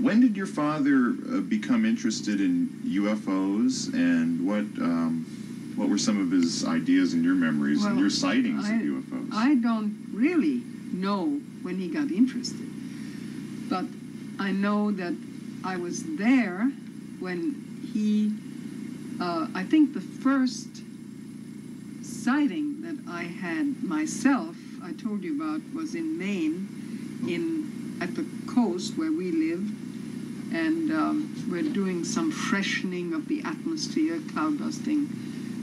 When did your father become interested in UFOs, and what were some of his ideas and your memories and your sightings of UFOs? I don't really know when he got interested, but I know that I was there when he, I think the first sighting that I had myself, I told you about, was in Maine, at the coast where we lived, and we're doing some freshening of the atmosphere,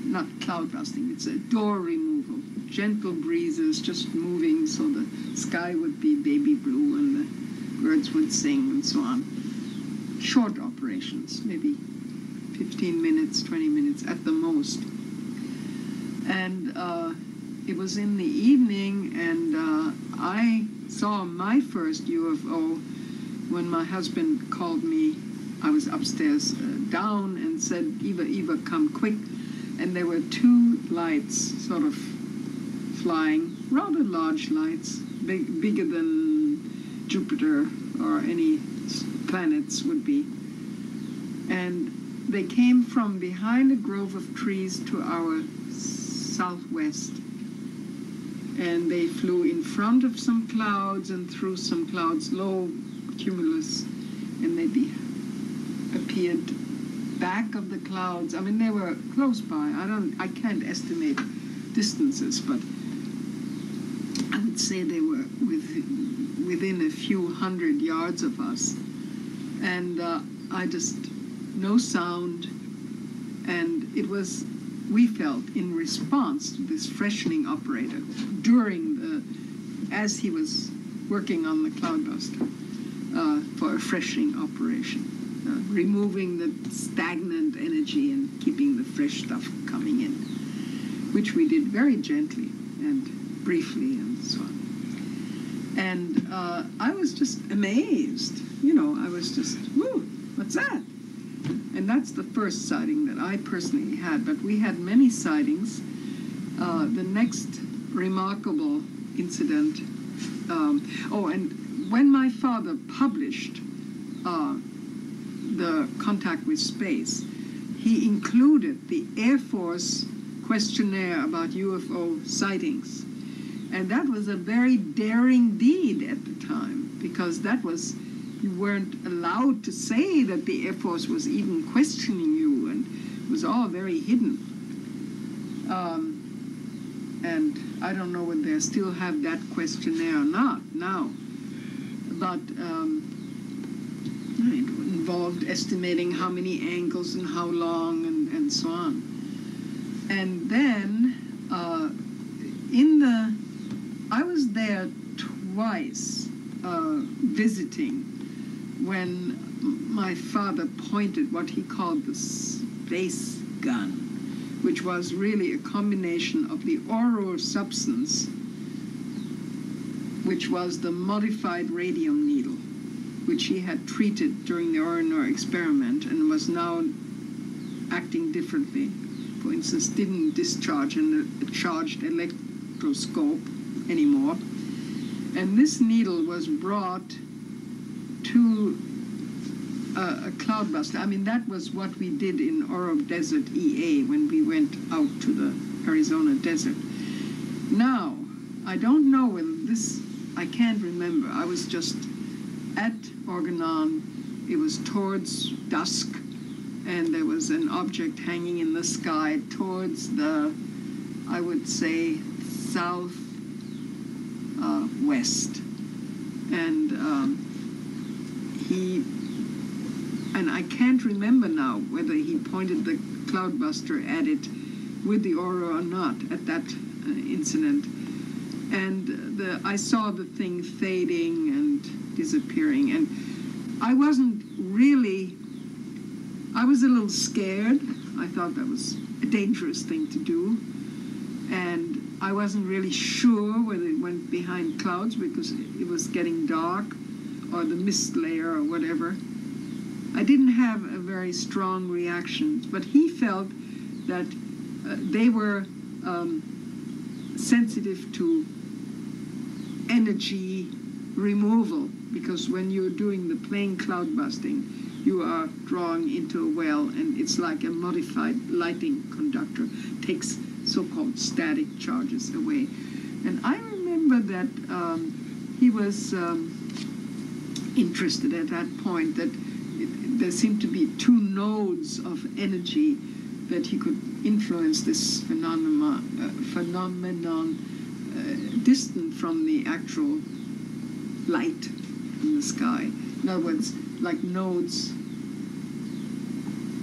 not cloudbusting, it's a door removal, gentle breezes just moving so the sky would be baby blue and the birds would sing and so on. Short operations, maybe 15 minutes, 20 minutes at the most. And it was in the evening, and I saw my first UFO when my husband called me. I was upstairs down and said, "Eva, Eva, come quick." And there were two lights sort of flying, rather large lights, bigger than Jupiter or any planets would be. And they came from behind a grove of trees to our southwest. And they flew in front of some clouds and through some clouds, low cumulus, and they appeared back of the clouds. I mean, they were close by. I can't estimate distances, but I would say they were within a few hundred yards of us. And I just, no sound, and it was, we felt, in response to this freshening operator as he was working on the Cloudbuster for a freshening operation, removing the stagnant energy and keeping the fresh stuff coming in, which we did very gently and briefly and so on. And I was just amazed, you know, I was just, whoo, what's that? And that's the first sighting that I personally had, but we had many sightings. The next remarkable incident, and when my father published the Contact with Space, he included the Air Force questionnaire about UFO sightings. And that was a very daring deed at the time, because that was, you weren't allowed to say that the Air Force was even questioning you, and it was all very hidden. And I don't know whether they still have that questionnaire or not now, but it involved estimating how many angles and how long and so on. And then I was there twice visiting when my father pointed what he called the space gun, which was really a combination of the oral substance, which was the modified radium needle, which he had treated during the Orgone experiment and was now acting differently. For instance, didn't discharge a charged electroscope anymore. And this needle was brought to a Cloudbuster. I mean, that was what we did in Orop Desert EA when we went out to the Arizona desert. Now, I don't know whether this, I can't remember. I was just at Orgonon. It was towards dusk, and there was an object hanging in the sky towards the, I would say, south, west, and I can't remember now whether he pointed the Cloudbuster at it with the aura or not at that incident. And I saw the thing fading and disappearing, and I was a little scared. I thought that was a dangerous thing to do, and I wasn't really sure whether it went behind clouds because it was getting dark, or the mist layer or whatever. I didn't have a very strong reaction, but he felt that they were sensitive to energy, removal, because when you're doing the plain cloud busting, you are drawing into a well, and it's like a modified lighting conductor, takes so-called static charges away. And I remember that he was interested at that point that there seemed to be two nodes of energy that he could influence this phenomenon distant from the actual light in the sky. In other words, like nodes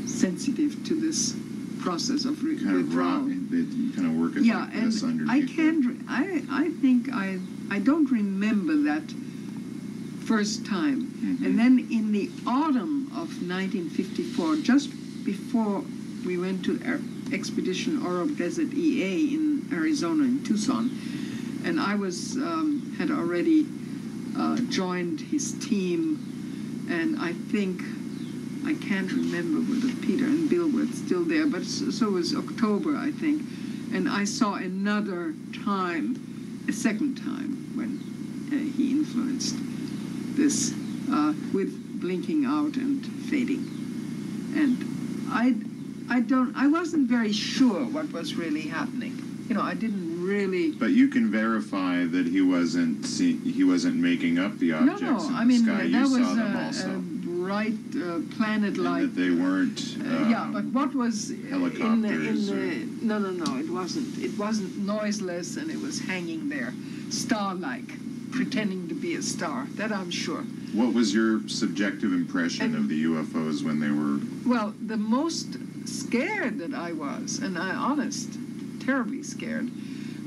sensitive to this process of withdrawal. You kind of work it yeah, like this underneath. I can't. I think I don't remember that first time. Mm-hmm. And then in the autumn of 1954, just before we went to Expedition Orop Desert EA in Arizona, in Tucson, and I was had already joined his team. And I think, I can't remember whether Peter and Bill were still there, but so was October, I think. And I saw another time, a second time, when he influenced this with blinking out and fading. And I wasn't very sure what was really happening. You know, I didn't really. But you can verify that he wasn't making up the objects in the sky. You saw them also. Planet-like. And that they weren't. Yeah, but what was helicopters? No, it wasn't. It wasn't noiseless, and it was hanging there, star-like, pretending to be a star. That I'm sure. What was your subjective impression of the UFOs when they were? Well, the most scared that I was, and I'm honest. Terribly scared,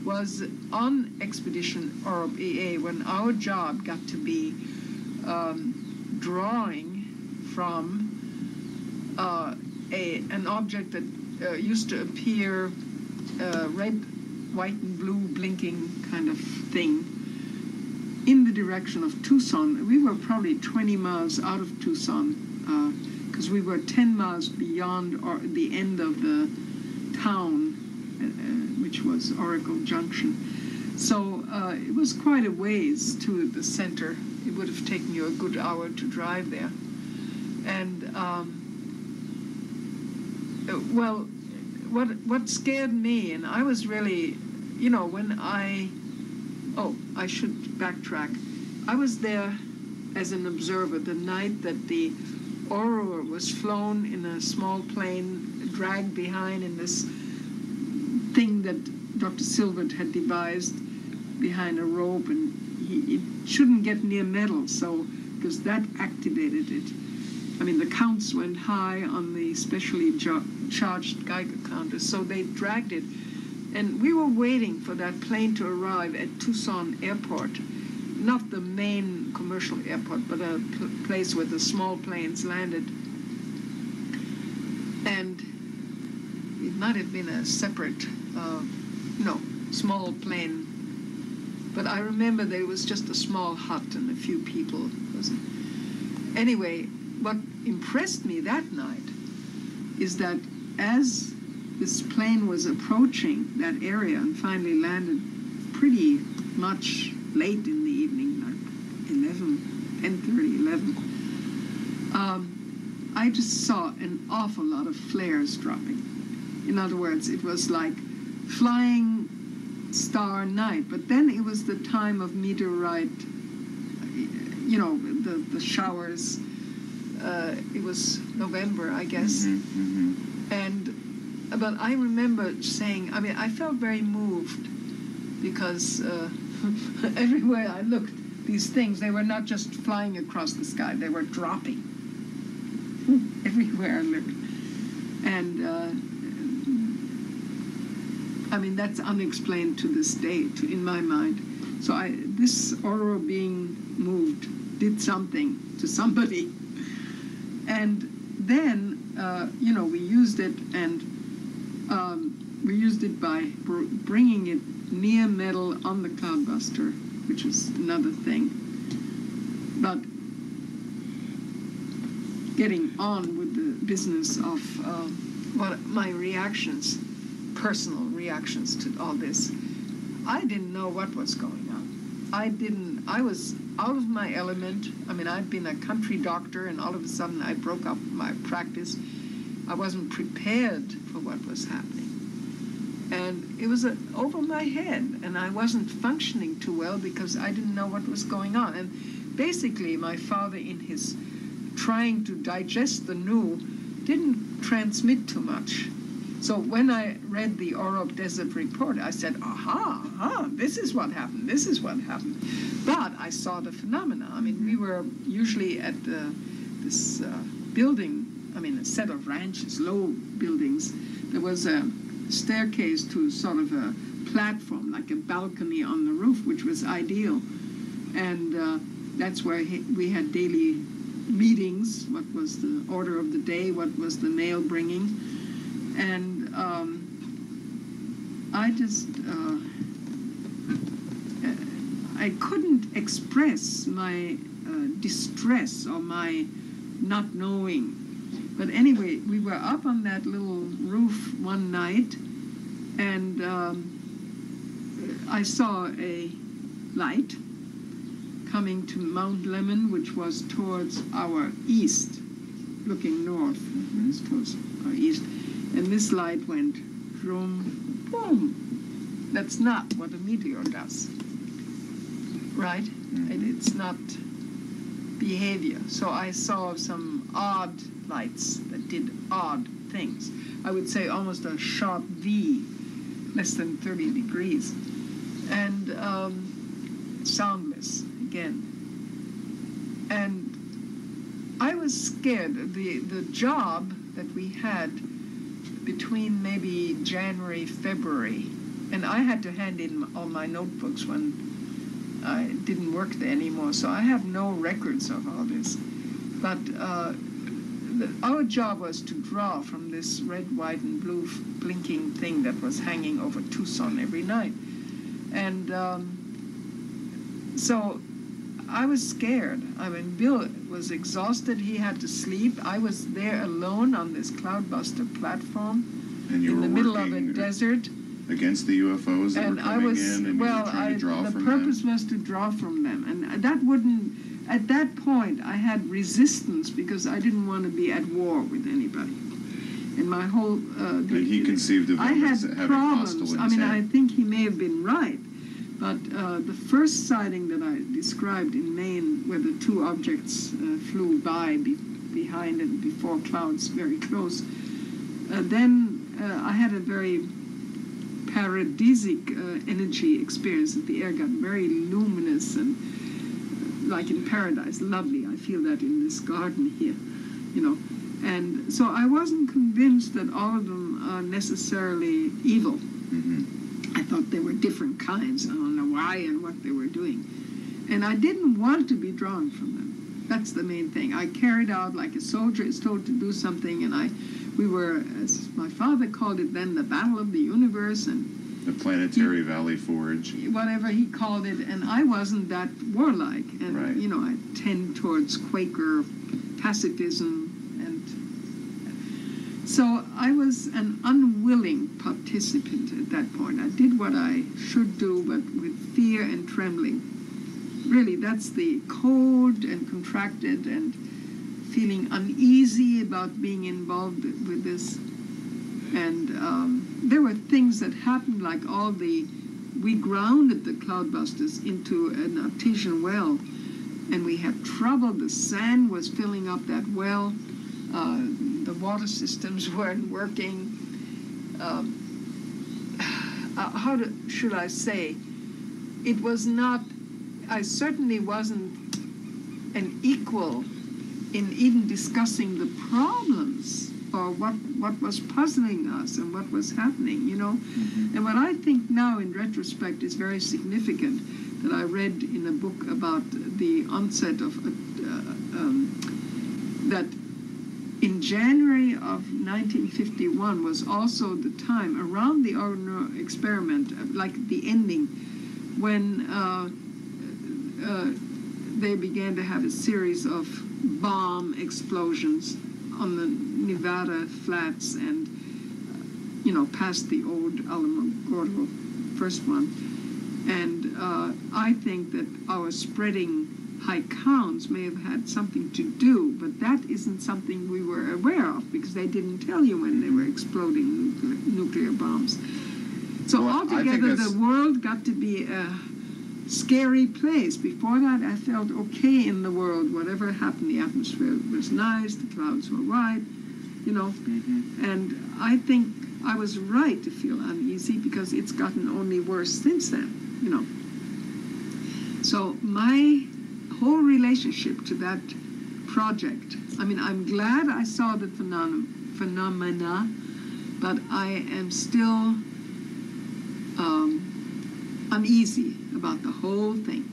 was on Expedition Orop EA when our job got to be drawing from an object that used to appear red, white, and blue blinking kind of thing in the direction of Tucson. We were probably 20 miles out of Tucson because we were 10 miles beyond the end of the town, which was Oracle Junction. So it was quite a ways to the center. It would have taken you a good hour to drive there. And, well, what scared me, and I was really, you know, when I should backtrack. I was there as an observer the night that the Aurora was flown in a small plane, dragged behind in this thing that Dr. Silbert had devised behind a rope, and it shouldn't get near metal, so because that activated it. I mean, the counts went high on the specially charged Geiger counter, so they dragged it. And we were waiting for that plane to arrive at Tucson Airport, not the main commercial airport, but a place where the small planes landed. And it might have been a separate small plane. But I remember there was just a small hut and a few people. Anyway, what impressed me that night is that as this plane was approaching that area and finally landed pretty much late in the evening, like 10:30, 11, I just saw an awful lot of flares dropping. In other words, it was like flying star night, but then it was the time of meteorite, you know, the showers. It was November, I guess. Mm-hmm, mm-hmm. But I remember saying, I mean, I felt very moved because everywhere I looked, these things, they were not just flying across the sky, they were dropping everywhere I looked. And I mean, that's unexplained to this day, in my mind. So this aura being moved did something to somebody. And then, you know, we used it, and we used it by bringing it near metal on the Cloudbuster, which is another thing. But getting on with the business of what my reactions, personal reactions to all this. I didn't know what was going on. I didn't, I was out of my element. I mean, I'd been a country doctor, and all of a sudden I broke up my practice. I wasn't prepared for what was happening. And it was over my head, and I wasn't functioning too well because I didn't know what was going on. And basically, my father, in his trying to digest the new, didn't transmit too much. So when I read the Orop Desert report, I said, aha, this is what happened, this is what happened. But I saw the phenomena. I mean, we were usually at this building, I mean, a set of ranches, low buildings. There was a staircase to sort of a platform, like a balcony on the roof, which was ideal. And that's where we had daily meetings, what was the order of the day, what was the mail bringing. And I just, I couldn't express my distress or my not knowing. But anyway, we were up on that little roof one night, and I saw a light coming to Mount Lemmon, which was towards our east, looking north, it was towards our east. And this light went, vroom, boom. That's not what a meteor does, right? Mm-hmm. And it's not behavior. So I saw some odd lights that did odd things. I would say almost a sharp V, less than 30 degrees. And soundless, again. And I was scared. The job that we had between maybe January, February, and I had to hand in all my notebooks when I didn't work there anymore, so I have no records of all this. But our job was to draw from this red, white, and blue blinking thing that was hanging over Tucson every night. And so I was scared. I mean, Bill was exhausted. He had to sleep. I was there alone on this Cloudbuster platform in the middle of a desert. Against the UFOs that were coming in, and well, the purpose was to draw from them. And that wouldn't, at that point, I had resistance because I didn't want to be at war with anybody. And my whole... and he conceived of them as having hostile intent. I mean, I think he may have been right. But the first sighting that I described in Maine, where the two objects flew by behind and before clouds very close, then I had a very paradisiac energy experience. The air got very luminous and like in paradise, lovely. I feel that in this garden here, you know. And so I wasn't convinced that all of them are necessarily evil. Mm-hmm. I thought there were different kinds. I don't know why and what they were doing. And I didn't want to be drawn from them. That's the main thing. I carried out like a soldier is told to do something, and we were, as my father called it then, the battle of the universe and... The Planetary Valley Forge. Whatever he called it, and I wasn't that warlike. And, right. You know, I tend towards Quaker pacifism. So I was an unwilling participant at that point. I did what I should do, but with fear and trembling. Really, that's the cold and contracted and feeling uneasy about being involved with this. And there were things that happened, like we grounded the Cloudbusters into an artesian well, and we had trouble. The sand was filling up that well. The water systems weren't working. Should I say? It was not, I certainly wasn't an equal in even discussing the problems or what was puzzling us and what was happening, you know? Mm-hmm. And what I think now in retrospect is very significant that I read in a book about the onset of that in January of 1951 was also the time around the Orgone experiment, like the ending, when they began to have a series of bomb explosions on the Nevada flats and, you know, past the old Alamogordo first one. And I think that our spreading high counts may have had something to do, but that isn't something we were aware of, because they didn't tell you when they were exploding nuclear bombs. So well, altogether, the world got to be a scary place. Before that, I felt okay in the world. Whatever happened, the atmosphere was nice, the clouds were right, you know. Mm-hmm. And I think I was right to feel uneasy, because it's gotten only worse since then, you know. So my whole relationship to that project, I mean, I'm glad I saw the phenomena, but I am still uneasy about the whole thing,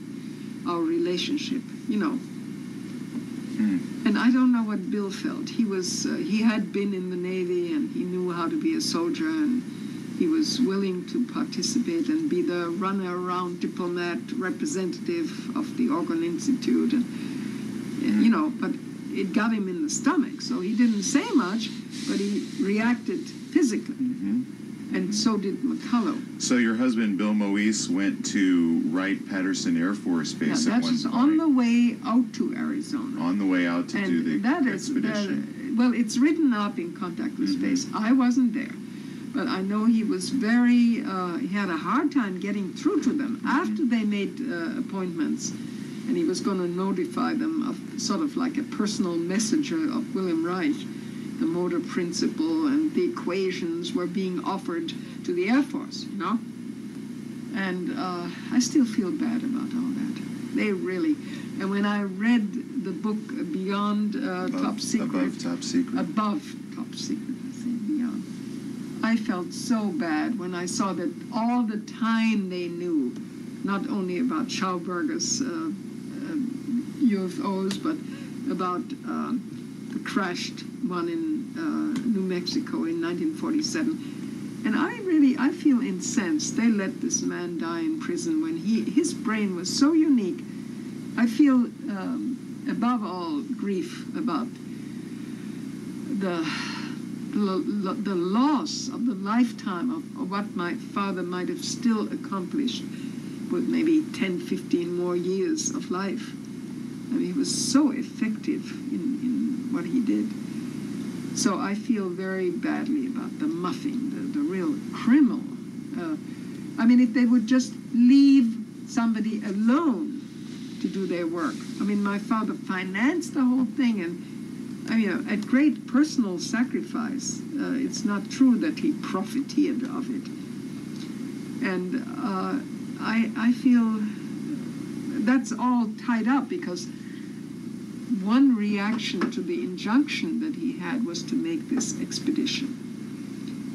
our relationship, you know. Mm. And I don't know what Bill felt. He was, he had been in the Navy, and he knew how to be a soldier, and he was willing to participate and be the runner-around diplomat representative of the Orgone Institute, and, you know, but it got him in the stomach, so he didn't say much, but he reacted physically. Mm-hmm. And so did McCullough. So your husband, Bill Moise, went to Wright-Patterson Air Force Base at one point. Yeah, that was on the way out to Arizona. On the way out to do the expedition. Well, it's written up in Contact with Space. I wasn't there. But I know he was very, he had a hard time getting through to them after they made appointments, and he was going to notify them of sort of like a personal messenger of Wilhelm Reich. The motor principle and the equations were being offered to the Air Force, you know? And I still feel bad about all that. They really, and when I read the book Beyond Top Secret. Above Top Secret. Above Top Secret. I felt so bad when I saw that all the time they knew, not only about Schauberger's UFOs, but about the crashed one in New Mexico in 1947. And I feel incensed. They let this man die in prison when his brain was so unique. I feel, above all, grief about the loss of the lifetime of what my father might have still accomplished with maybe 10, 15 more years of life. I mean, he was so effective in what he did. So I feel very badly about the muffing, the real criminal. I mean, if they would just leave somebody alone to do their work. I mean, my father financed the whole thing, and at great personal sacrifice. It's not true that he profiteered of it. And I feel that's all tied up, because one reaction to the injunction that he had was to make this expedition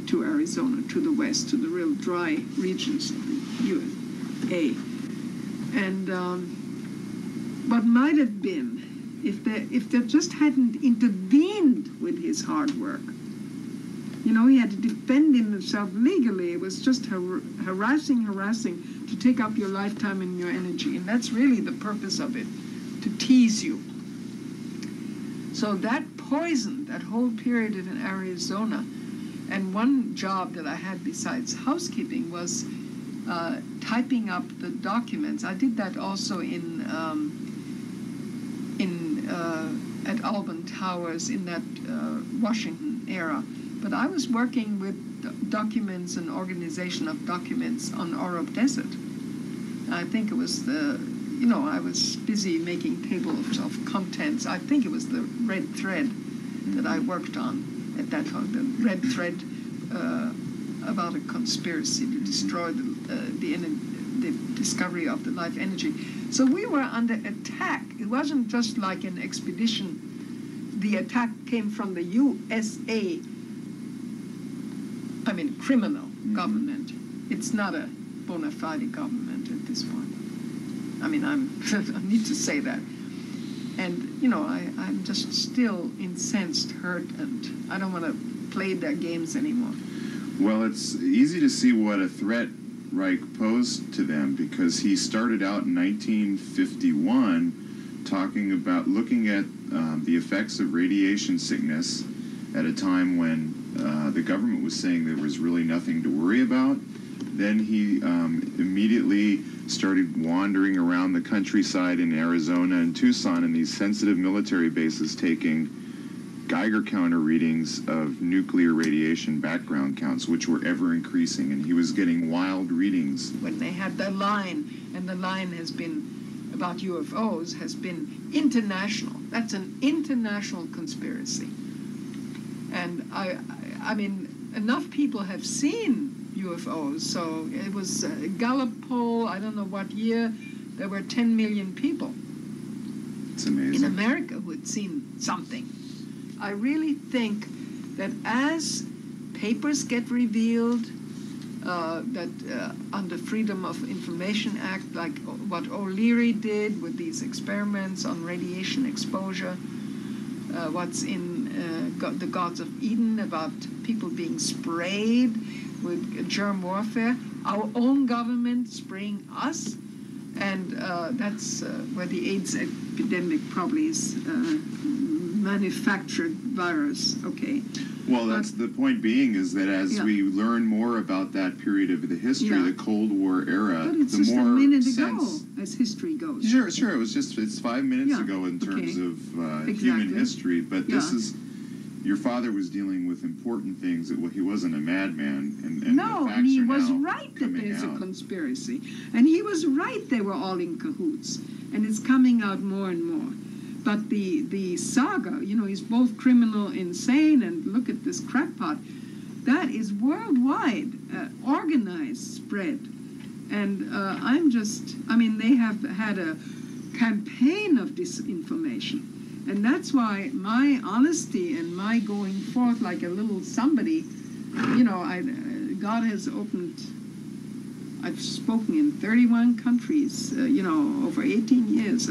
to Arizona, to the west, to the real dry regions of the USA. And what might have been, if they just hadn't intervened with his hard work. You know, he had to defend himself legally. It was just harassing to take up your lifetime and your energy. And that's really the purpose of it, to tease you. So that poisoned that whole period in Arizona. And one job that I had besides housekeeping was typing up the documents. I did that also at Alban Towers in that Washington era. But I was working with documents and organization of documents on Orop Desert. I think it was I was busy making tables of contents. I think it was the red thread that I worked on at that time, the red thread about a conspiracy to destroy the discovery of the life energy. So we were under attack. It wasn't just like an expedition. The attack came from the USA, criminal government. It's not a bona fide government at this point. I need to say that. And, I'm just still incensed, hurt, and I don't want to play their games anymore. Well, it's easy to see what a threat Reich posed to them, because he started out in 1951 talking about looking at the effects of radiation sickness at a time when the government was saying there was really nothing to worry about. Then he immediately started wandering around the countryside in Arizona and Tucson in these sensitive military bases, taking Geiger counter readings of nuclear radiation background counts, which were ever increasing, and he was getting wild readings. When they had the line, and the line has been about UFOs, has been international. That's an international conspiracy. And I mean, enough people have seen UFOs, so it was a Gallup poll, I don't know what year, there were 10 million people. It's amazing. In America who had seen something. I really think that as papers get revealed, that under Freedom of Information Act, like what O'Leary did with these experiments on radiation exposure, what's in The Gods of Eden about people being sprayed with germ warfare, our own government spraying us, and that's where the AIDS epidemic probably is manufactured virus, okay. Well, that's the point being is that as we learn more about that period of the history, the Cold War era, but it's the just more a minute sense ago, as history goes. Sure, sure. It was just it's 5 minutes ago in terms of human history, but this is. Your father was dealing with important things. He wasn't a madman. And no, and he was right that there's a conspiracy. And he was right they were all in cahoots. And it's coming out more and more. But the saga, you know, he's both criminal, insane, and look at this crackpot. That is worldwide, organized spread. And I'm just, I mean, they have had a campaign of disinformation. And that's why my honesty and my going forth like a little somebody, you know, God has opened, I've spoken in 31 countries, you know, over 18 years.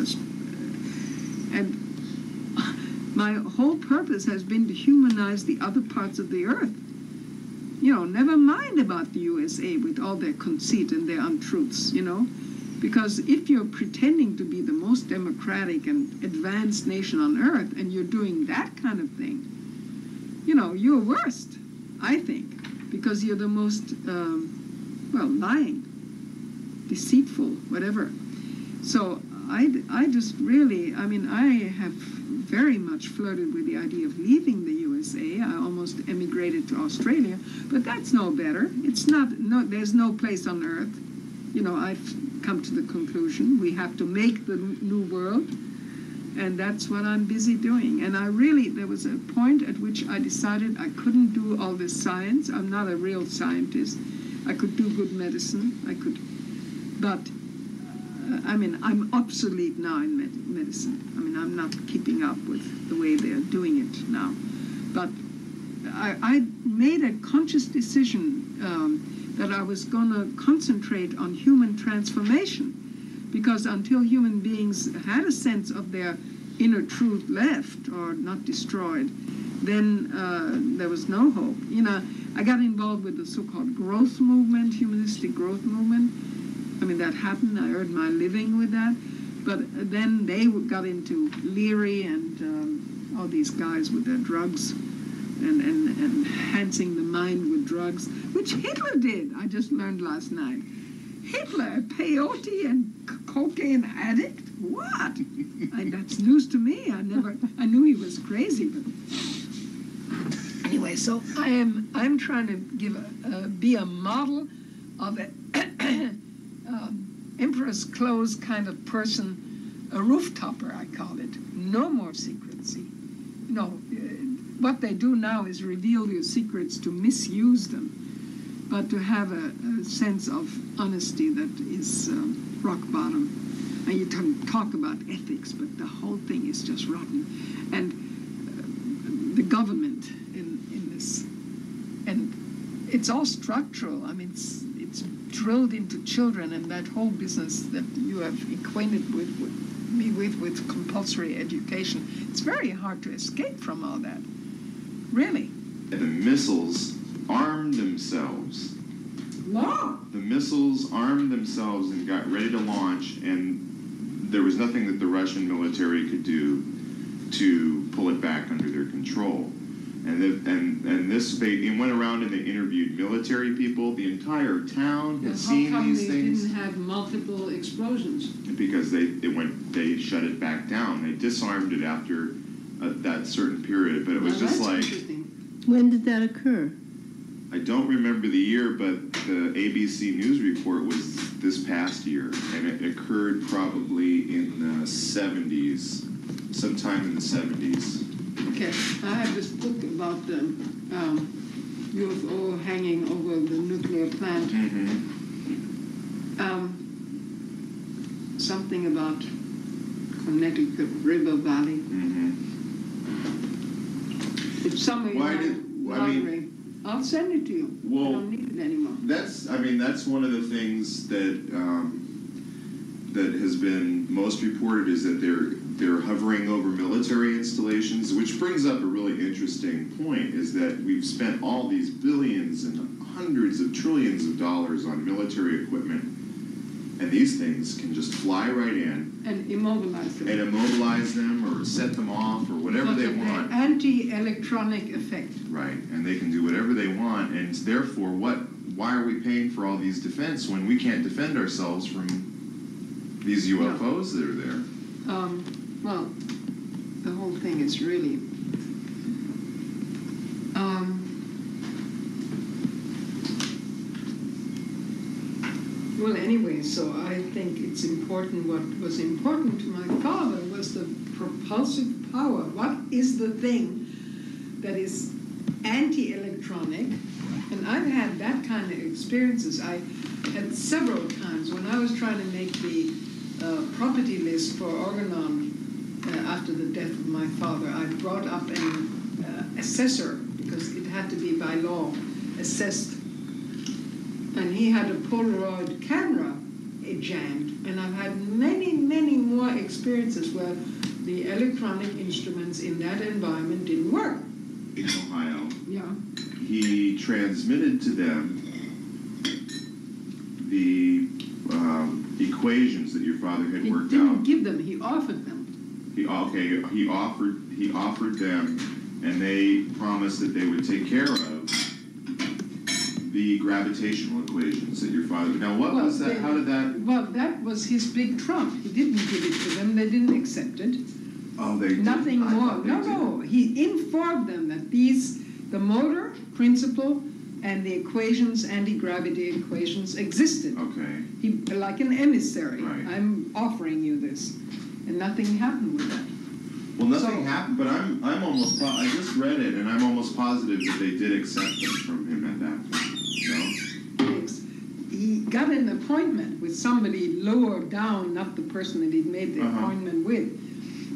And my whole purpose has been to humanize the other parts of the earth. You know, never mind about the USA with all their conceit and their untruths, you know. Because if you're pretending to be the most democratic and advanced nation on earth and you're doing that kind of thing, you know, you're worst, I think, because you're the most, well, lying, deceitful, whatever. So I just really, I mean, I have very much flirted with the idea of leaving the USA. I almost emigrated to Australia, but that's no better. It's not, no, there's no place on earth. You know, I've come to the conclusion we have to make the new world, and that's what I'm busy doing. And I really, there was a point at which I decided I couldn't do all this science. I'm not a real scientist. I could do good medicine. I could, but I mean, I'm obsolete now in medicine. I mean, I'm not keeping up with the way they're doing it now. But I made a conscious decision that I was going to concentrate on human transformation, because until human beings had a sense of their inner truth left or not destroyed, then there was no hope. You know, I got involved with the so-called growth movement, humanistic growth movement. I mean, that happened. I earned my living with that. But then they got into Leary and all these guys with their drugs. And enhancing the mind with drugs, which Hitler did, I just learned last night. Hitler, a peyote and cocaine addict? What? That's news to me. I knew he was crazy, but anyway, so I'm trying to give be a model of an emperor's clothes kind of person, a rooftopper, I call it. No more secrecy. No. What they do now is reveal your secrets to misuse them, but to have a sense of honesty that is rock bottom. And you can talk about ethics, but the whole thing is just rotten. And the government in this, and it's all structural. I mean, it's drilled into children, and that whole business that you have acquainted with compulsory education. It's very hard to escape from all that. Really. The missiles armed themselves. Wow. The missiles armed themselves and got ready to launch, and there was nothing that the Russian military could do to pull it back under their control. And they went around and they interviewed military people. The entire town had seen these things. How come they didn't have multiple explosions? Because they shut it back down. They disarmed it after that certain period. But it was just like, when did that occur? I don't remember the year, but the ABC News report was this past year, and it occurred probably in the 70s, sometime in the 70s. Okay, I have this book about the UFO hanging over the nuclear plant. Mm-hmm. Something about Connecticut River Valley. Mm-hmm. It's something. I'll send it to you. Well, I don't need it anymore. That's one of the things that that has been most reported, is that they're hovering over military installations, which brings up a really interesting point, is that we've spent all these billions and hundreds of trillions of dollars on military equipment, and these things can just fly right in and immobilize them. And immobilize them or set them off or whatever they want. Anti-electronic effect. Right, and they can do whatever they want, and therefore why are we paying for all these defense when we can't defend ourselves from these UFOs that are there? Well, the whole thing is really well, anyway, so I think it's important. What was important to my father was the propulsive power. What is the thing that is anti-electronic? And I've had that kind of experiences. I had several times when I was trying to make the property list for Orgonon after the death of my father. I brought up an assessor, because it had to be by law assessed. And he had a Polaroid camera jammed. And I've had many, many more experiences where the electronic instruments in that environment didn't work. In Ohio. Yeah. He transmitted to them the equations that your father had worked out. He didn't give them. He offered them. He offered them, and they promised that they would take care of the gravitational equations that your father... Now, what was that? How did that... Well, that was his big trump. He didn't give it to them. They didn't accept it. Oh, they did. Nothing more. No. He informed them that the motor principle and the equations, anti-gravity equations, existed. Okay. He, like an emissary. Right. I'm offering you this. And nothing happened with that. Well, nothing happened, but I'm almost... I just read it, and I'm almost positive that they did accept it from him at that point. He got an appointment with somebody lower down, not the person that he'd made the appointment with,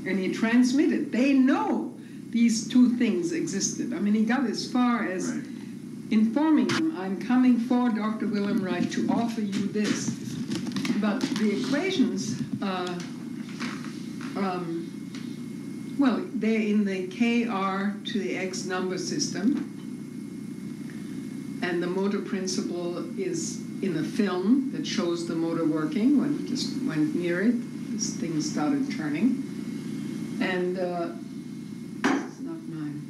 and he transmitted. They know these two things existed. I mean, he got as far as informing them, I'm coming for Dr. Wilhelm Reich to offer you this. But the equations, they're in the KR to the X number system. And the motor principle is in a film that shows the motor working. When it just went near it, this thing started turning. And it's not mine.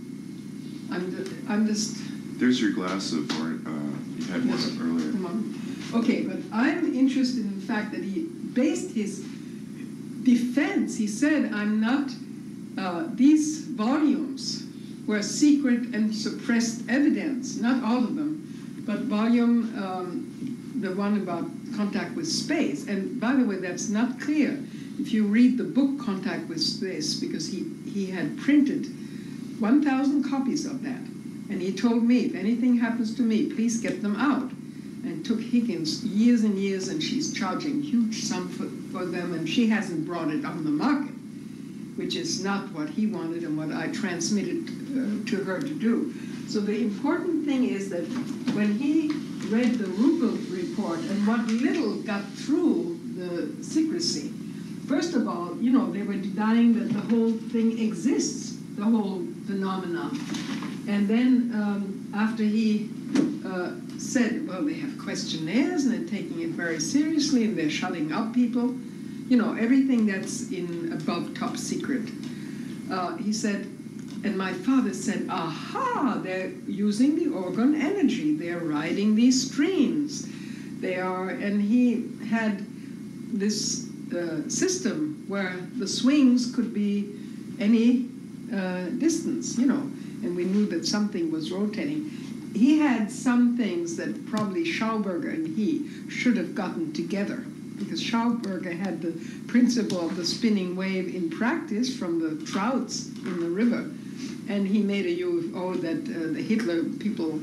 I'm just... There's your glass of wine. You had one earlier. Okay, but I'm interested in the fact that he based his defense. He said, I'm not... these volumes were secret and suppressed evidence. Not all of them. But volume, the one about Contact with Space, and by the way, that's not clear. If you read the book Contact with Space, because he had printed 1,000 copies of that, and he told me, if anything happens to me, please get them out. And it took Higgins years and years, and she's charging huge sum for them, and she hasn't brought it on the market, which is not what he wanted and what I transmitted to her to do. So the important thing is that when he read the Ruppelt report and what little got through the secrecy, first of all, they were denying that the whole thing exists, the whole phenomenon. And then after he said, well, they have questionnaires and they're taking it very seriously and they're shutting up people, everything that's in Above Top Secret, he said, And my father said, aha, they're using the orgone energy. They're riding these trains. They are, and he had this system where the swings could be any distance, you know, and we knew that something was rotating. He had some things that probably Schauberger and he should have gotten together, because Schauberger had the principle of the spinning wave in practice from the trouts in the river, and he made a UFO that the Hitler people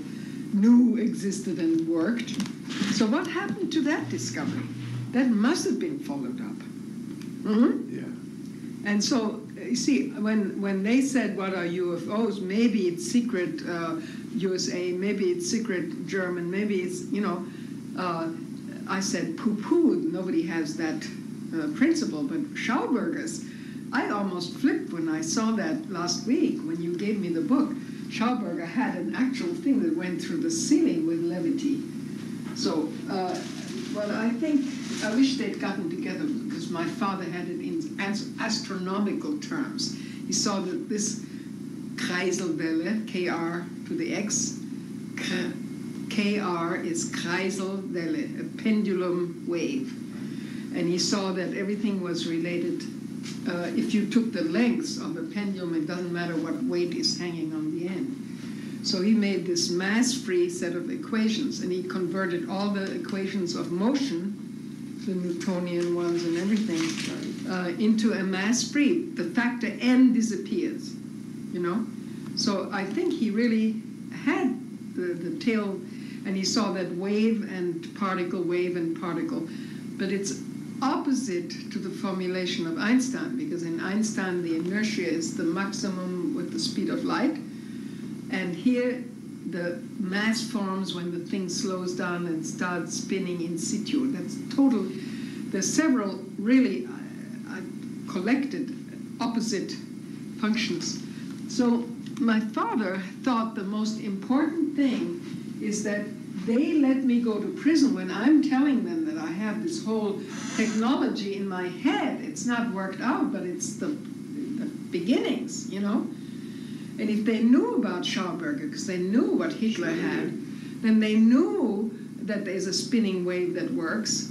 knew existed and worked. So what happened to that discovery? That must have been followed up. Mm-hmm. Yeah. And so, you see, when they said, what are UFOs, maybe it's secret USA, maybe it's secret German, maybe it's, you know, I said, poo-poo, nobody has that principle, but Schauberger's, I almost flipped when I saw that last week, when you gave me the book. Schauberger had an actual thing that went through the ceiling with levity. So, well, I think, I wish they'd gotten together, because my father had it in astronomical terms. He saw that this Kreiselwelle, K-R to the X, K-R is Kreiselwelle, a pendulum wave. And he saw that everything was related. If you took the lengths of the pendulum, it doesn't matter what weight is hanging on the end. So he made this mass-free set of equations, and he converted all the equations of motion, the Newtonian ones and everything, into a mass-free. The factor n disappears, you know? So I think he really had the tail, and he saw that wave and particle, but it's opposite to the formulation of Einstein, because in Einstein, the inertia is the maximum with the speed of light, and here the mass forms when the thing slows down and starts spinning in situ. That's total. There's several really collected opposite functions. So my father thought the most important thing is that they let me go to prison when I'm telling them that I have this whole technology in my head. It's not worked out, but it's the beginnings, you know? And if they knew about Schauberger, because they knew what Hitler had, then they knew that there's a spinning wave that works.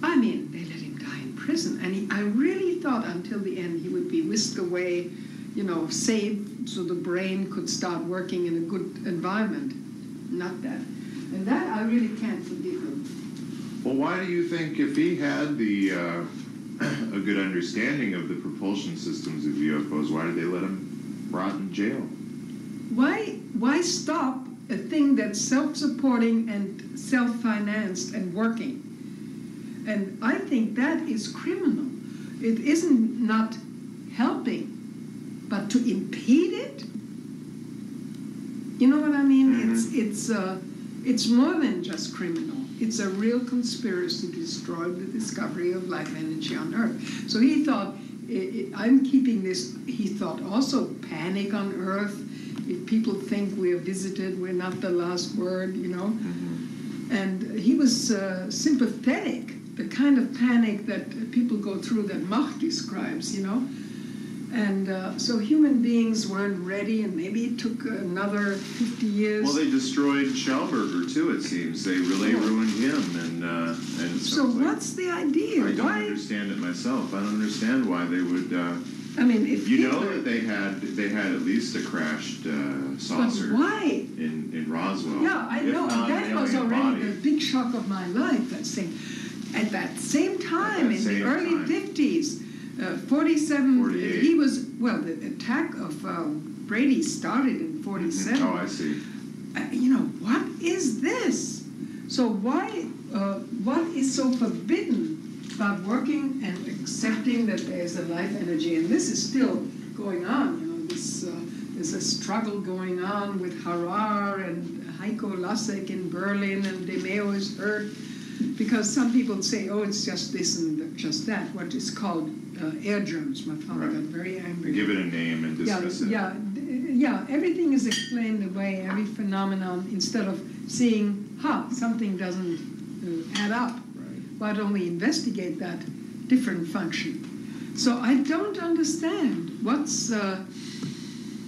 I mean, they let him die in prison. And I really thought until the end he would be whisked away, you know, saved so the brain could start working in a good environment. Not that. And that I really can't forgive him. Well, why do you think if he had the a good understanding of the propulsion systems of UFOs, why did they let him rot in jail? Why stop a thing that's self-supporting and self-financed and working? And I think that is criminal. It isn't not helping, but to impede it? You know what I mean? Mm-hmm. It's more than just criminal. It's a real conspiracy to destroy the discovery of life energy on Earth. So he thought, I'm keeping this, he thought, also panic on Earth. If people think we are visited, we're not the last word, you know. Mm-hmm. And he was sympathetic, the kind of panic that people go through that Mach describes, you know. And so human beings weren't ready, and maybe it took another 50 years. Well, they destroyed Schauberger, too, it seems. They really ruined him. And so what's the idea? I don't understand it myself. I don't understand why they would... I mean, if you Hitler, know that they had at least a crashed saucer in Roswell. Yeah, I know. And that was already the big shock of my life, that thing. At that same time, in the early 50s, 47, he was, well, the attack of Brady started in 47. Oh, I see. You know, what is this? So why, what is so forbidden about working and accepting that there is a life energy? And this is still going on, you know, this, there's a struggle going on with Harar and Heiko Lasek in Berlin, and De Meo is hurt, because some people say, oh, it's just this and just that, what is called air germs. My father got very angry. Give it a name and discuss it. Everything is explained away, every phenomenon, instead of seeing, ha, something doesn't add up. Right. Why don't we investigate that different function? So I don't understand what's...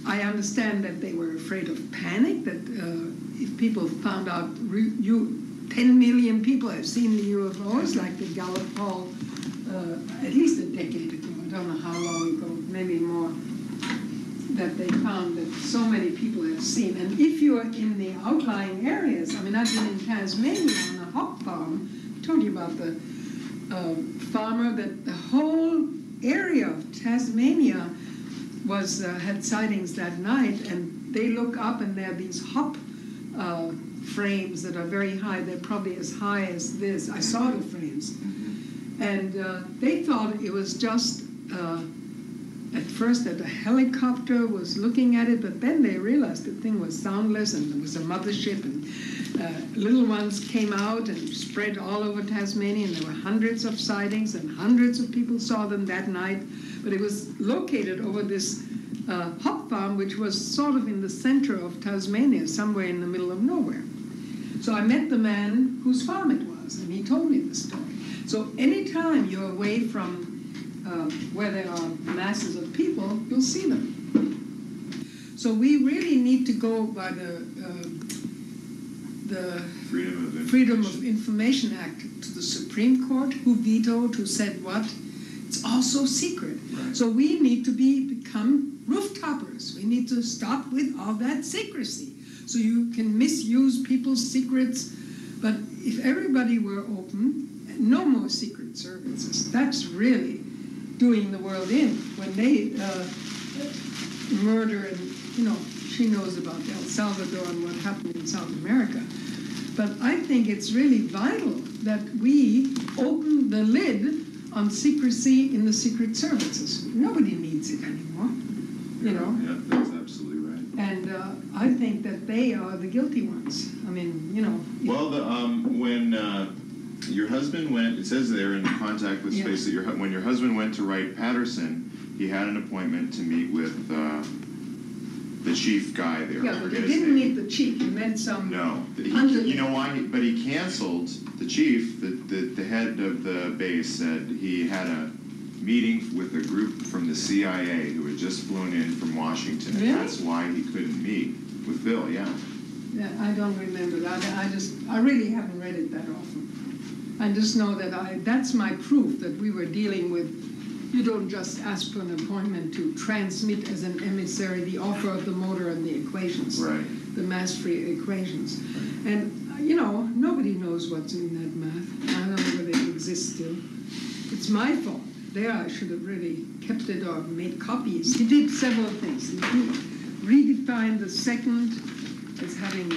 I understand that they were afraid of panic, that if people found out 10 million people have seen the UFOs, like the Gallup poll at least a decade ago, I don't know how long ago, maybe more, that they found that so many people have seen. And if you are in the outlying areas, I mean, I've been in Tasmania on a hop farm, I told you about the farmer that the whole area of Tasmania was had sightings that night, and they look up and there are these hop frames that are very high. They're probably as high as this. I saw the frames. And they thought it was just, at first that a helicopter was looking at it, but then they realized the thing was soundless and there was a mothership, and little ones came out and spread all over Tasmania, and there were hundreds of sightings and hundreds of people saw them that night. But it was located over this hop farm, which was sort of in the center of Tasmania, somewhere in the middle of nowhere. So I met the man whose farm it was, and he told me the story. So anytime you're away from where there are masses of people, you'll see them. So we really need to go by the Freedom of Information Act to the Supreme Court, who vetoed, who said what. It's also secret. Right. So we need to become rooftoppers. We need to stop with all that secrecy. So you can misuse people's secrets, but if everybody were open, no more secret services. That's really doing the world in when they murder, and you know, she knows about El Salvador and what happened in South America. But I think it's really vital that we open the lid on secrecy in the secret services. Nobody needs it anymore, you know? Yeah, that's absolutely right. And I think that they are the guilty ones. I mean, you know. Well, the, when your husband went, it says there in Contact with Space that when your husband went to Wright-Patterson, he had an appointment to meet with the chief guy there. Yeah, but he didn't meet the chief. He met some... No. You know why? But he canceled the chief. The head of the base said he had a meeting with a group from the CIA who had just flown in from Washington. Really? And that's why he couldn't meet with Bill, yeah. Yeah, I don't remember that. I really haven't read it that often. I just know that that's my proof that we were dealing with. You don't just ask for an appointment to transmit as an emissary the offer of the motor and the equations, right, the mass-free equations. And, you know, nobody knows what's in that math. I don't know whether it exists still. It's my fault. There I should have really kept it or made copies. He did several things. He redefined the second as having,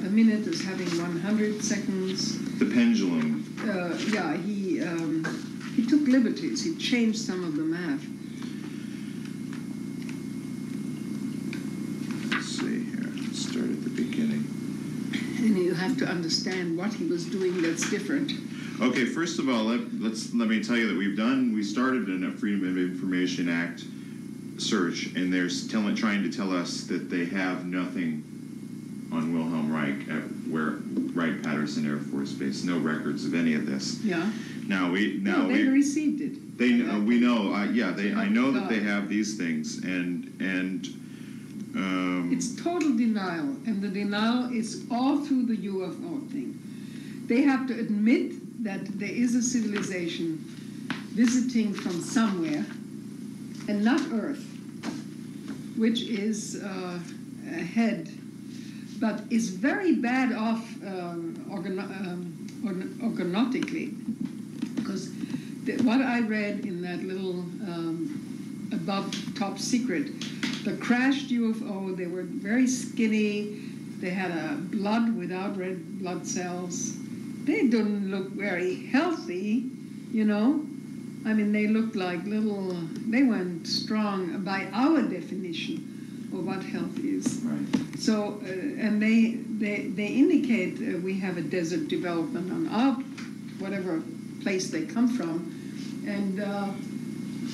the minute as having 100 seconds. The pendulum. Yeah, he took liberties. He changed some of the math. Let's see here. Let's start at the beginning. And you have to understand what he was doing that's different. Okay, first of all, let me tell you that we started in a Freedom of Information Act search, and they're trying to tell us that they have nothing on Wilhelm Reich at Wright-Patterson Air Force Base. No records of any of this. Yeah. Now they received it. They know. We know. Yeah. They. I know that they have these things, and. It's total denial, and the denial is all through the UFO thing. They have to admit that there is a civilization visiting from somewhere, and not Earth, which is ahead. But is very bad off organotically, because what I read in that little Above Top Secret, the crashed UFO, they were very skinny, they had a blood without red blood cells, they didn't look very healthy, you know? I mean, they looked like little, they weren't strong by our definition of what health is. Right. So, and they indicate we have a desert development on our, whatever place they come from, and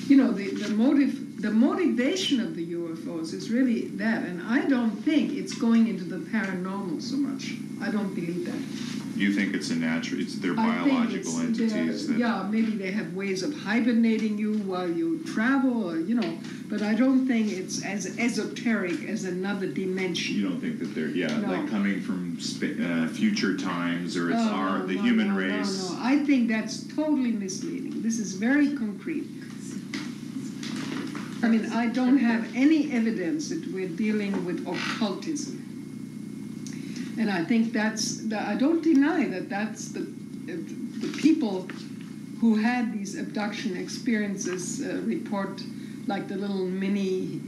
you know the motivation of the UFO UFOs. It's really that. And I don't think it's going into the paranormal so much. I don't believe that. You think it's a natural, they're biological entities? Yeah, maybe they have ways of hibernating you while you travel, or, you know. But I don't think it's as esoteric as another dimension. You don't think that they're, like coming from future times, or it's the human race? No, no, I think that's totally misleading. This is very concrete. I mean, I don't have any evidence that we're dealing with occultism. And I think I don't deny that that's the people who had these abduction experiences report, like the little mini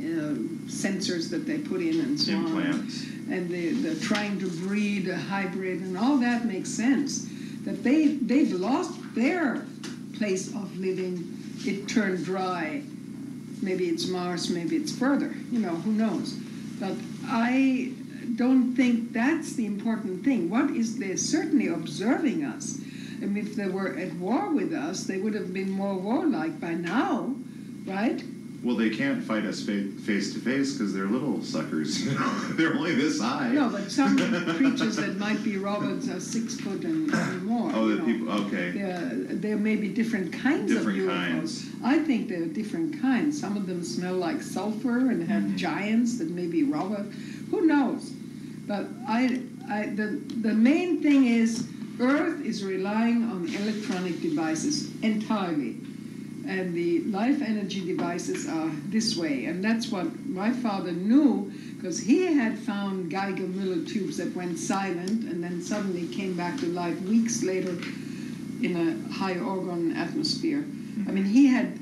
sensors that they put in and so implants. On. And they're trying to breed a hybrid, and all that makes sense. That they've lost their place of living. It turned dry. Maybe it's Mars, maybe it's further, you know, who knows. But I don't think that's the important thing. What is they're certainly observing us. And if they were at war with us, they would have been more warlike by now, right? Well, they can't fight us face to face because they're little suckers. They're only this high. No, but some of the creatures that might be robots are 6 foot and more. Oh, the people. Okay. There may be different kinds of UFOs. I think there are different kinds. Some of them smell like sulfur and have giants that may be robots. Who knows? But the main thing is Earth is relying on electronic devices entirely. And the life energy devices are this way. And that's what my father knew, because he had found Geiger-Müller tubes that went silent and then suddenly came back to life weeks later in a high Orgone atmosphere. I mean, he had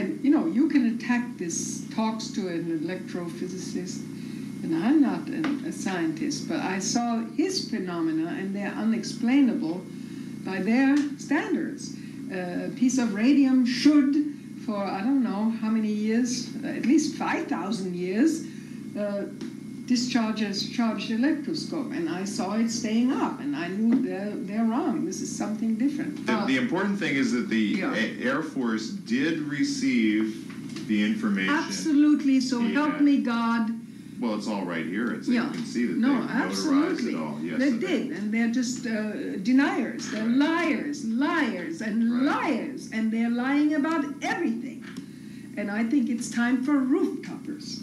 and you know, you can attack this, talks to an electrophysicist, and I'm not a scientist, but I saw his phenomena, and they're unexplainable by their standards. A piece of radium should, for I don't know how many years, at least 5,000 years, discharge a charged electroscope, and I saw it staying up, and I knew they're wrong. This is something different. The important thing is that the Air Force did receive the information. Absolutely, so help me God. Well, it's all right here. It's, you can see that they notarized it all. Yes, they did, and they're just deniers. They're liars, liars, and liars, and they're lying about everything. And I think it's time for rooftoppers.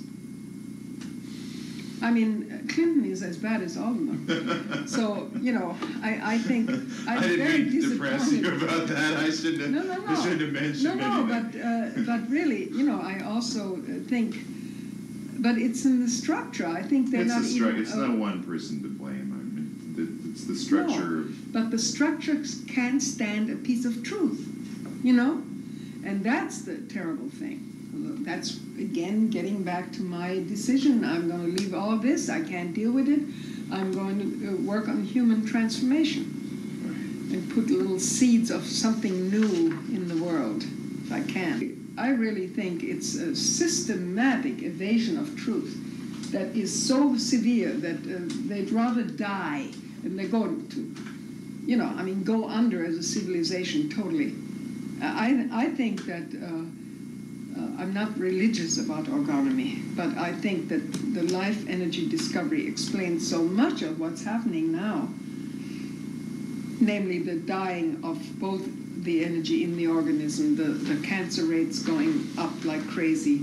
I mean, Clinton is as bad as all of them. So, you know, I think I'm very disappointed. I didn't mean to depress you about that. I shouldn't have, mentioned anything. But really, you know, I also think... But it's in the structure. I think they're it's not one person to blame. I mean, it's the structure. No, but the structure can't stand a piece of truth, you know? And that's the terrible thing. That's, again, getting back to my decision. I'm going to leave all of this. I can't deal with it. I'm going to work on human transformation and put little seeds of something new in the world, if I can. I really think it's a systematic evasion of truth that is so severe that they'd rather die than they're going to. You know, I mean, go under as a civilization totally. I think that, I'm not religious about orgonomy, but I think that the life energy discovery explains so much of what's happening now, namely the dying of both the energy in the organism, the cancer rates going up like crazy.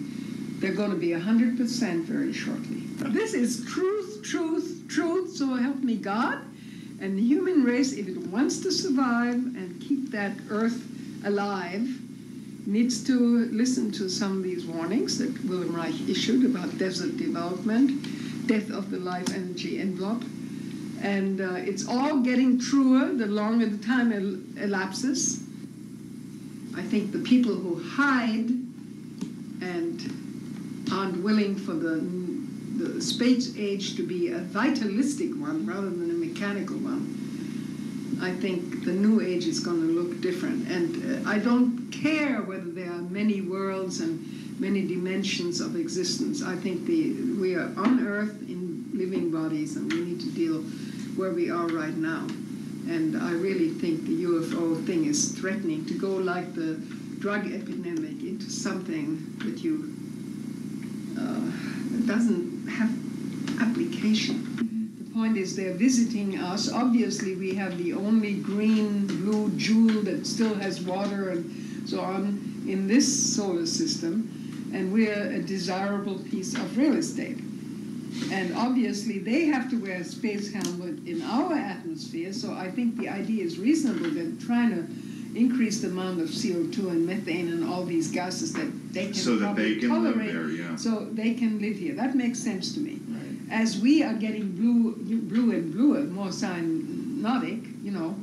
They're going to be 100% very shortly. This is truth, truth, truth, so help me God. And the human race, if it wants to survive and keep that Earth alive, needs to listen to some of these warnings that Wilhelm Reich issued about desert development, death of the life energy envelope. And it's all getting truer the longer the time elapses. I think the people who hide and aren't willing for the space age to be a vitalistic one rather than a mechanical one, I think the new age is going to look different. And I don't care whether there are many worlds and many dimensions of existence. I think we are on Earth in living bodies, and we need to deal where we are right now. And I really think the UFO thing is threatening to go like the drug epidemic into something that you doesn't have application. The point is they're visiting us. Obviously, we have the only green, blue jewel that still has water and so on in this solar system, and we're a desirable piece of real estate. And obviously, they have to wear a space helmet in our atmosphere, so I think the idea is reasonable. They're trying to increase the amount of CO2 and methane and all these gases that they can tolerate, live there, yeah. So they can live here. That makes sense to me. Right. As we are getting blue and bluer, more cyanotic, you know,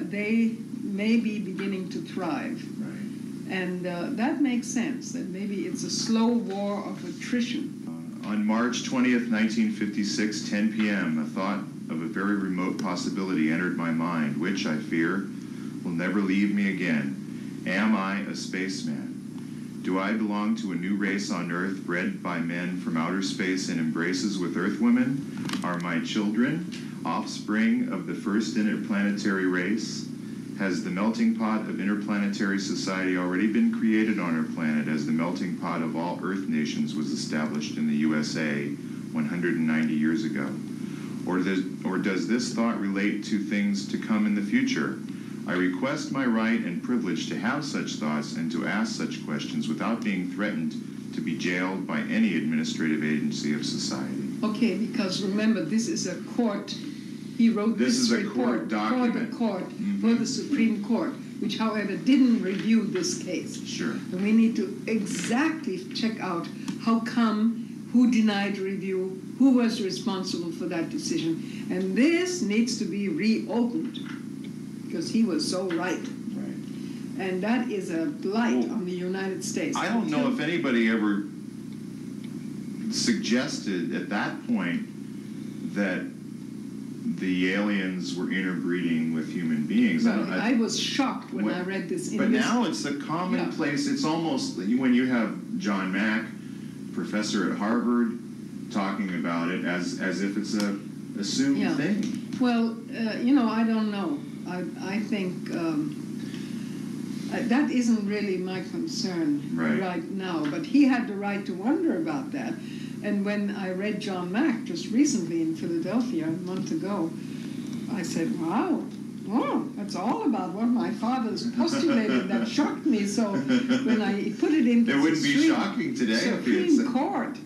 they may be beginning to thrive. Right. And that makes sense, that maybe it's a slow war of attrition. On March 20th, 1956, 10 p.m., a thought of a very remote possibility entered my mind, which, I fear, will never leave me again. Am I a spaceman? Do I belong to a new race on Earth, bred by men from outer space in embraces with Earth women? Are my children offspring of the first interplanetary race? Has the melting pot of interplanetary society already been created on our planet, as the melting pot of all Earth nations was established in the USA 190 years ago? Or does this thought relate to things to come in the future? I request my right and privilege to have such thoughts and to ask such questions without being threatened to be jailed by any administrative agency of society. Okay, because remember, this is a court. He wrote this report for the court, for the Supreme Court, which, however, didn't review this case. Sure. And we need to exactly check out how come, who denied review, who was responsible for that decision. And this needs to be reopened, because he was so right. Right. And that is a blight on the United States. I don't know if anybody ever suggested at that point that the aliens were interbreeding with human beings. Well, I was shocked when I read this. But now it's a commonplace. Yeah. It's almost when you have John Mack, professor at Harvard, talking about it as if it's a assumed thing. Well, you know, I don't know. I think that isn't really my concern right now. But he had the right to wonder about that. And when I read John Mack just recently in Philadelphia a month ago, I said, wow, that's all about what my father's postulated. That shocked me. So when I put it into the Supreme Court,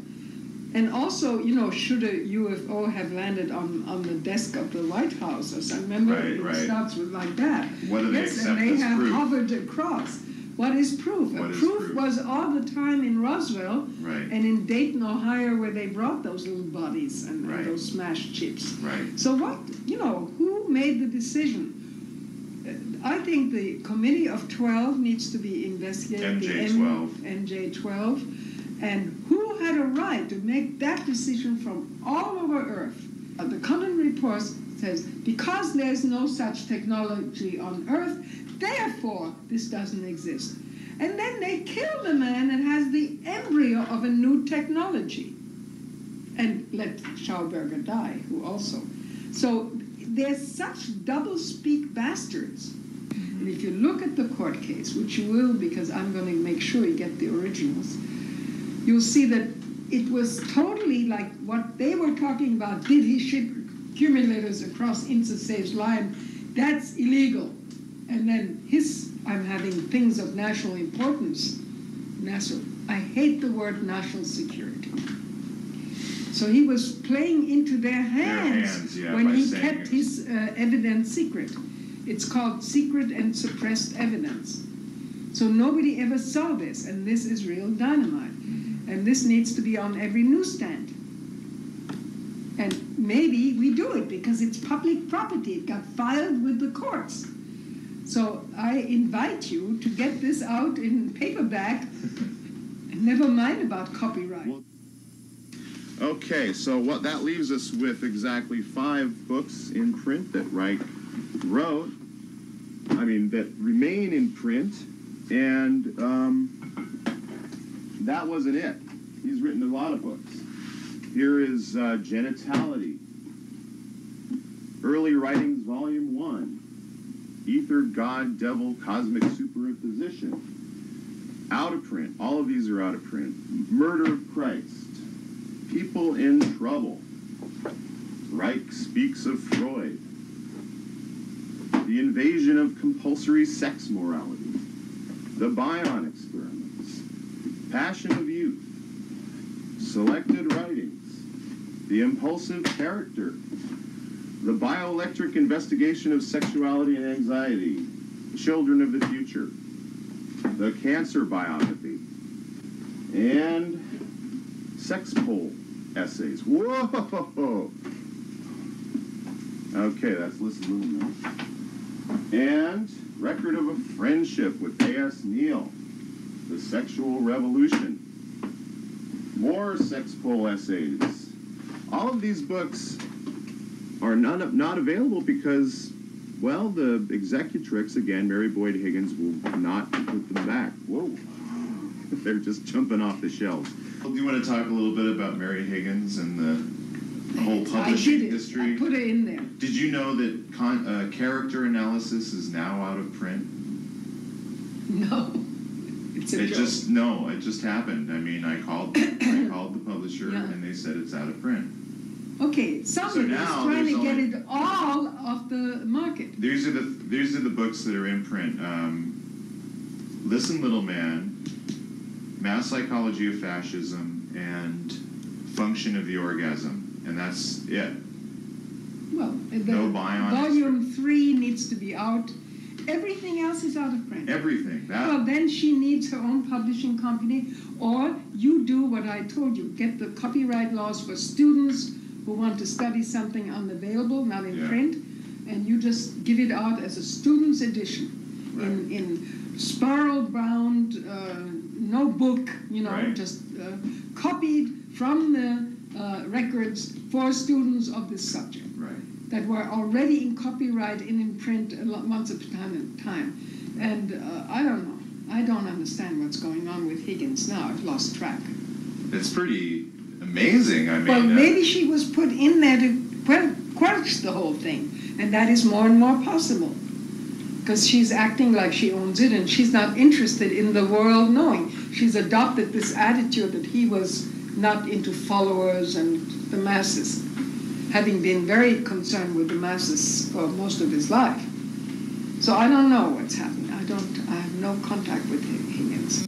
and also, you know, should a UFO have landed on the desk of the White House? I remember it starts with like that. What do they accept as proof? Yes, and they have hovered across. What is proof? Proof was all the time in Roswell and in Dayton, Ohio, where they brought those little bodies and those smashed chips. Right. So what, you know, who made the decision? I think the Committee of 12 needs to be investigated. MJ-12. MJ-12. And who had a right to make that decision from all over Earth? The Condon report says, because there's no such technology on Earth, therefore, this doesn't exist. And then they kill the man that has the embryo of a new technology and let Schauberger die, who also. So they're such double-speak bastards. And if you look at the court case, which you will, because I'm going to make sure you get the originals, you'll see that it was totally like what they were talking about. Did he ship accumulators across interstate line? That's illegal. And then I'm having things of national importance. I hate the word national security. So he was playing into their hands, when he kept his evidence secret. It's called secret and suppressed evidence. So nobody ever saw this, and this is real dynamite. And this needs to be on every newsstand. And maybe we do it because it's public property. It got filed with the courts. So I invite you to get this out in paperback, and never mind about copyright. Okay, so what that leaves us with exactly 5 books in print that Reich wrote, that remain in print, and that wasn't it. He's written a lot of books. Here is Genitality, Early Writings, Volume 1. Ether, God, Devil, Cosmic Superimposition. Out of print. All of these are out of print. Murder of Christ. People in Trouble. Reich Speaks of Freud. The Invasion of Compulsory Sex Morality. The Bion Experiments. Passion of Youth. Selected Writings. The Impulsive Character. The Bioelectric Investigation of Sexuality and Anxiety. Children of the Future. The Cancer Biography. And Sex Poll Essays. Whoa! Okay, that's listed a little bit. And Record of a Friendship with A.S. Neal. The Sexual Revolution. More Sex Poll Essays. All of these books are not available because, well, the executrix, again, Mary Boyd Higgins, will not put them back. Whoa. They're just jumping off the shelves. Do you want to talk a little bit about Mary Higgins and the whole publishing industry? I put it in there. Did you know that character analysis is now out of print? No. It's a joke. It just happened. I mean, I called the publisher, yeah, and they said it's out of print. Okay, somebody's trying to get it all off the market. These are the books that are in print. Listen, Little Man, Mass Psychology of Fascism, and Function of the Orgasm, and that's it. Well, no volume 3 needs to be out. Everything else is out of print. Everything. Well, then she needs her own publishing company, or you do what I told you: get the copyright laws for students who want to study something unavailable, not in print, and you just give it out as a student's edition, in spiral bound, no book, just copied from the records for students of this subject that were already in copyright and in print once upon a time. And I don't know. I don't understand what's going on with Higgins now. I've lost track. It's pretty amazing. I mean, well, maybe she was put in there to quench the whole thing, and that is more and more possible, because she's acting like she owns it, and she's not interested in the world knowing. She's adopted this attitude that he was not into followers and the masses, having been very concerned with the masses for most of his life. So I don't know what's happened. I have no contact with Higgins.